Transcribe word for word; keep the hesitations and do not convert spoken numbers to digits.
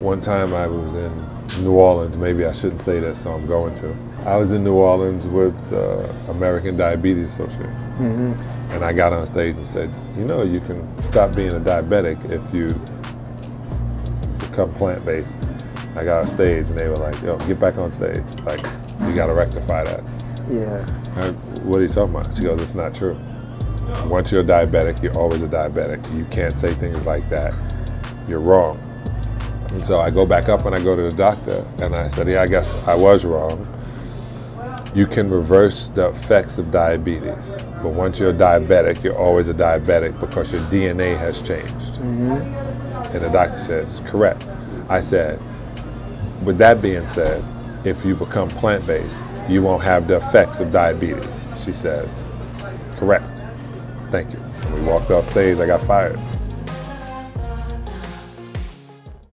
One time I was in New Orleans, maybe I shouldn't say that, so I'm going to. I was in New Orleans with the uh, American Diabetes Association. Mm-hmm. And I got on stage and said, you know, you can stop being a diabetic if you become plant-based. I got on stage and they were like, yo, get back on stage. Like, you gotta rectify that. Yeah. I, what are you talking about? She goes, it's not true. Once you're a diabetic, you're always a diabetic. You can't say things like that. You're wrong. And so I go back up and I go to the doctor and I said, yeah, I guess I was wrong. You can reverse the effects of diabetes, but once you're a diabetic, you're always a diabetic because your D N A has changed. Mm-hmm. And the doctor says, correct. I said, with that being said, if you become plant-based, you won't have the effects of diabetes. She says, correct. Thank you. And we walked off stage, I got fired.